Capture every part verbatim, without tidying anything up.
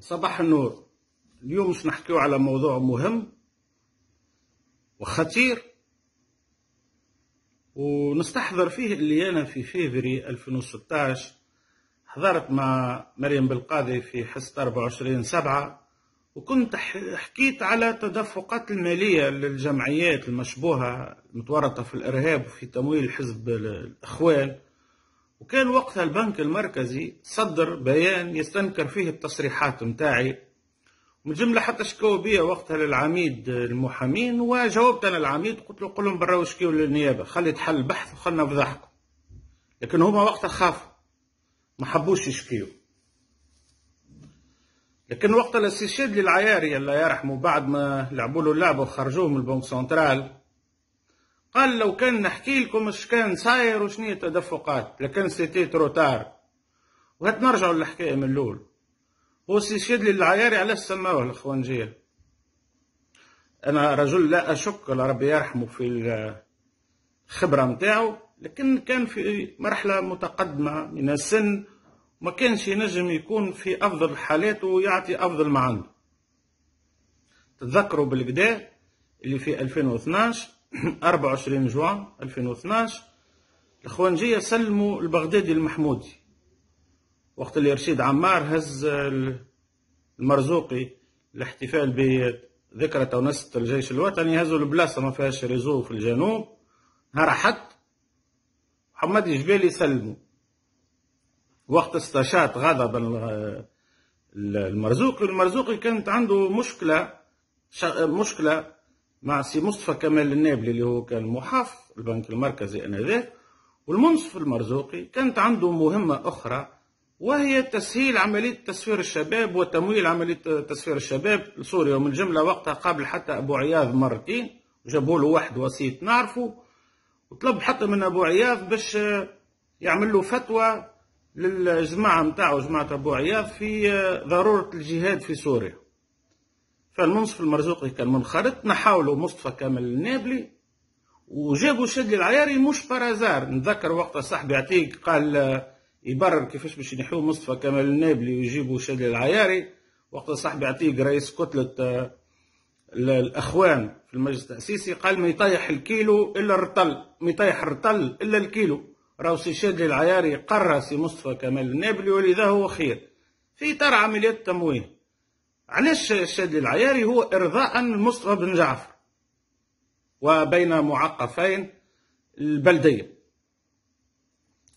صباح النور. اليوم باش نحكيو على موضوع مهم وخطير ونستحضر فيه اللي انا في فيفري ألفين وستة عشر حضرت مع مريم بالغادي في حصة أربعة وعشرين سبعة، وكنت حكيت على التدفقات المالية للجمعيات المشبوهة المتورطة في الإرهاب وفي تمويل حزب الإخوان. وكان وقتها البنك المركزي صدر بيان يستنكر فيه التصريحات متاعي، من جملة حتى شكاو بيا وقتها للعميد المحامين، وجاوبت أنا العميد قلت له قول لهم برا وشكيو للنيابة، خلي تحل البحث وخلنا نفضحكم. لكن هما وقتها خافوا ما حبوش يشكيو. لكن وقتها السي الشاذلي العياري الله يرحمه بعد ما لعبوا له اللعبة وخرجوه من البنك سنترال قال لو كان نحكي لكم اش كان صاير وشنية التدفقات لكن سيتي تروتار. وهات نرجعوا للحكاية من الأول. هو السي الشاذلي العياري علاش سماوه الإخوانجية؟ أنا رجل لا أشك ربي يرحمه في الخبرة متاعو، لكن كان في مرحلة متقدمة من السن وما كانش ينجم يكون في أفضل حالاته ويعطي أفضل ما عنده. تتذكروا بالكدا اللي في ألفين واثناعش أربعة وعشرين جوان ألفين واثناعش الإخوانجية سلموا البغدادي المحمودي وقت اللي رشيد عمار هز المرزوقي الاحتفال بذكرى تونسة الجيش الوطني، هزوا البلاصة ما فيهاش ريزو في الجنوب نهار حد. محمد الجبالي سلموا وقت استشاط غضب المرزوقي. المرزوقي كانت عنده مشكلة مشكلة مع سي مصطفى كمال النابلي اللي هو كان محافظ البنك المركزي انذاك، والمنصف المرزوقي كانت عنده مهمة أخرى وهي تسهيل عملية تسفير الشباب وتمويل عملية تسفير الشباب لسوريا. ومن جملة وقتها قابل حتى أبو عياض مرتين وجابوا له واحد وسيط نعرفه، وطلب حتى من أبو عياض باش يعمل له فتوى للجماعة متاعه جماعة أبو عياض في ضرورة الجهاد في سوريا. فالمنصف المرزوقي كان منخرط، نحاولوا مصطفى كامل النابلي وجابوا الشاذلي العياري مش برازار. نتذكر وقتها صاحبي عتيق قال يبرر كيفاش باش ينحيو مصطفى كمال النابلي ويجيبوا الشاذلي العياري. وقت صاحبي عتيق رئيس كتلة الأخوان في المجلس التأسيسي قال ما يطيح الكيلو إلا الرطل، ما يطيح الرطل إلا الكيلو. راهو سي الشاذلي العياري قرر سي مصطفى كمال النابلي ولذا هو خير في إطار عمليات التمويه. علاش الشاذلي العياري هو إرضاء لمصطفى بن جعفر وبين معقفين البلدية،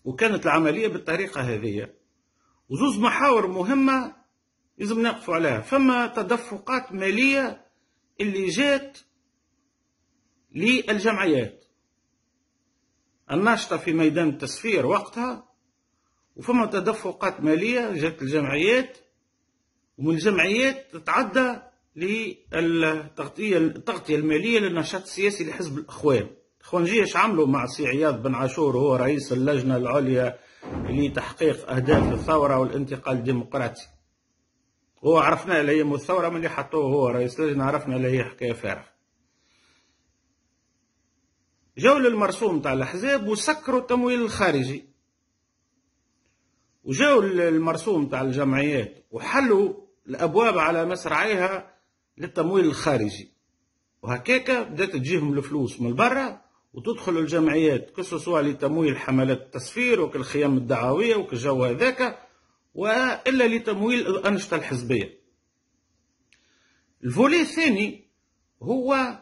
وكانت العملية بالطريقة هذه. وزوز محاور مهمة لازم نقفوا عليها. فما تدفقات مالية اللي جات للجمعيات الناشطة في ميدان التسفير وقتها، وفما تدفقات مالية جات للجمعيات ومن الجمعيات تتعدى للتغطية التغطية المالية للنشاط السياسي لحزب الإخوان. الإخوانجية اش عملوا مع سي عياض بن عاشور وهو رئيس اللجنة العليا لتحقيق أهداف الثورة والانتقال الديمقراطي، هو عرفنا اللي هي الثورة ملي حطوه هو رئيس اللجنة عرفنا اللي هي حكاية فارغة. جاو للمرسوم تاع الأحزاب وسكروا التمويل الخارجي، وجاو للمرسوم تاع الجمعيات وحلوا الأبواب على مسرعيها للتمويل الخارجي، وهكاكا بدات تجيهم الفلوس من برا وتدخل الجمعيات كسوا لتمويل حملات التسفير وكالخيام الدعوية وكالجو هذاكا وإلا لتمويل الأنشطة الحزبية. الفولي الثاني هو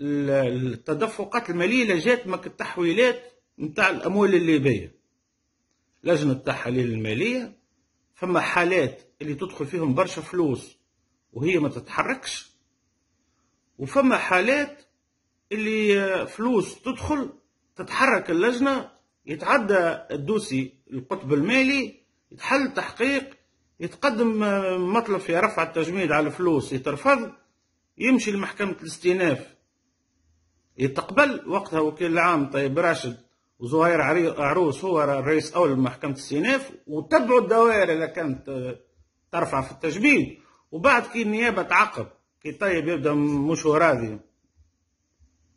التدفقات المالية اللي جات من التحويلات نتاع الأموال الليبية، لجنة التحاليل المالية فما حالات اللي تدخل فيهم برشا فلوس وهي ما تتحركش، وفما حالات اللي فلوس تدخل تتحرك اللجنة، يتعدى الدوسي القطب المالي، يتحل تحقيق، يتقدم مطلب في رفع التجميد على الفلوس يترفض، يمشي لمحكمة الاستئناف يتقبل. وقتها وكيل العام طيب راشد وزهير عروس هو الرئيس الاول لمحكمه الاستئناف، وتبعوا الدوائر اذا كانت ترفع في التجميد. وبعد كي النيابه تعقب كي طيب يبدا مش راضي،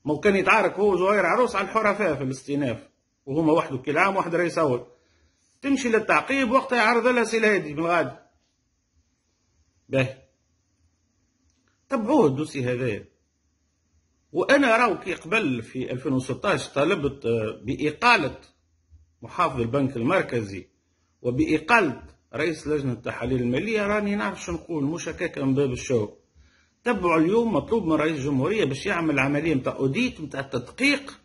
ممكن يتعارك هو زهير عروس على الحرفاء في الاستئناف وهما وحده كل عام واحد رئيس اول، تمشي للتعقيب. وقتها يعرض لها سي الهادي بالغادي، باه طبعوه الدوسي هذايا. وانا راهو كي قبل في ألفين وستة عشر طالبت باقاله محافظ البنك المركزي وباقاله رئيس لجنه التحاليل الماليه، راني نعرف شنو نقول، مش هكاك من باب الشو. تبعوا اليوم مطلوب من رئيس الجمهوريه باش يعمل عمليه نتاع اوديت نتاع تدقيق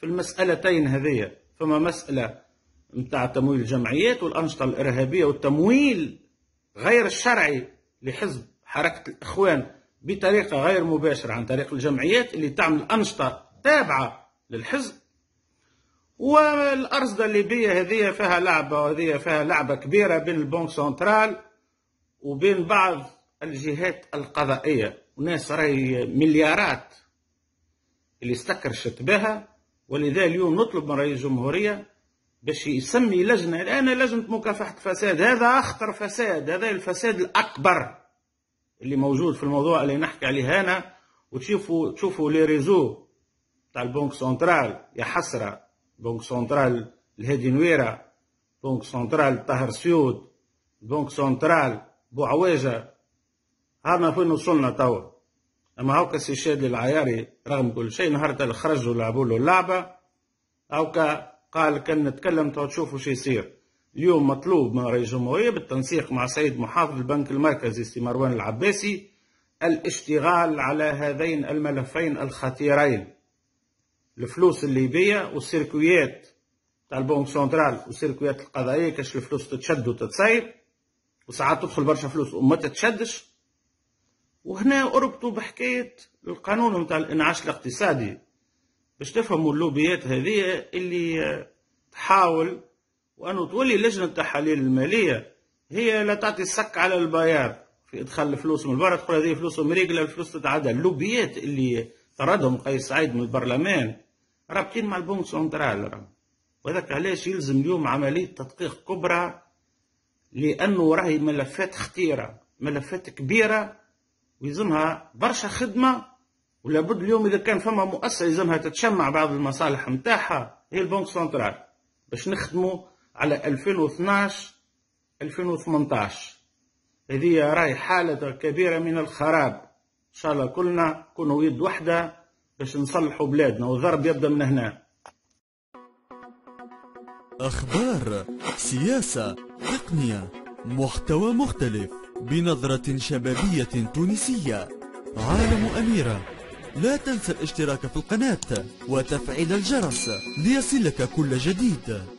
في المسالتين هذيا، فما مساله نتاع تمويل الجمعيات والانشطه الارهابيه والتمويل غير الشرعي لحزب حركه الاخوان بطريقه غير مباشره عن طريق الجمعيات اللي تعمل انشطه تابعه للحزب. والارصده الليبيه هذه فيها لعبه، وهذه فيها لعبه كبيره بين البنك سنترال وبين بعض الجهات القضائيه، وناس راهي مليارات اللي استكرشت بها. ولذا اليوم نطلب من رئيس الجمهوريه باش يسمي لجنه، لان لجنه مكافحه الفساد هذا اخطر فساد، هذا الفساد الاكبر اللي موجود في الموضوع اللي نحكي عليه هنا. وتشوفوا تشوفوا لي ريزو تاع البنك سنترال، يا حسره بنك سنترال الهادي نويرة، بنك سنترال طاهر سيود، بنك سنترال بوعويجه، هاما فين وصلنا توا. اما هاوكا السي الشاذلي العياري رغم كل شيء نهار اللي خرجوا لعبوا له اللعبه، هاوكا قال كان نتكلم تو تشوفوا شو يصير. اليوم مطلوب من رئيس الجمهورية بالتنسيق مع سيد محافظ البنك المركزي سي مروان العباسي الاشتغال على هذين الملفين الخطيرين، الفلوس الليبية والسيركويات تاع البنك سنترال والسيركويات القضائية، كاش الفلوس تتشد وتتصيب وساعات تدخل برشا فلوس وما تتشدش. وهنا أربطوا بحكاية القانون نتاع الإنعاش الاقتصادي باش تفهموا اللوبيات هذه اللي تحاول وأنه تولي لجنة التحاليل المالية هي لا تعطي السك على البياض في إدخال الفلوس من برا، تقول هذه فلوس أمريكا، الفلوس تتعدى. اللوبيات اللي طردهم قيس سعيد من البرلمان رابطين مع البنك سنترال، وهذاك علاش يلزم اليوم عملية تدقيق كبرى، لأنه راهي ملفات خطيرة، ملفات كبيرة ويلزمها برشا خدمة. ولابد اليوم إذا كان فما مؤسسة يلزمها تتشمع بعض المصالح نتاعها هي البنك سنترال، باش نخدموا على ألفين واثناش ألفين وثمنطاش. هذه راهي حالة كبيرة من الخراب، إن شاء الله كلنا نكونوا يد وحدة باش نصلحوا بلادنا، والضرب يبدأ من هنا. أخبار، سياسة، تقنية، محتوى مختلف بنظرة شبابية تونسية. عالم أميرة، لا تنسى الاشتراك في القناة وتفعيل الجرس ليصلك كل جديد.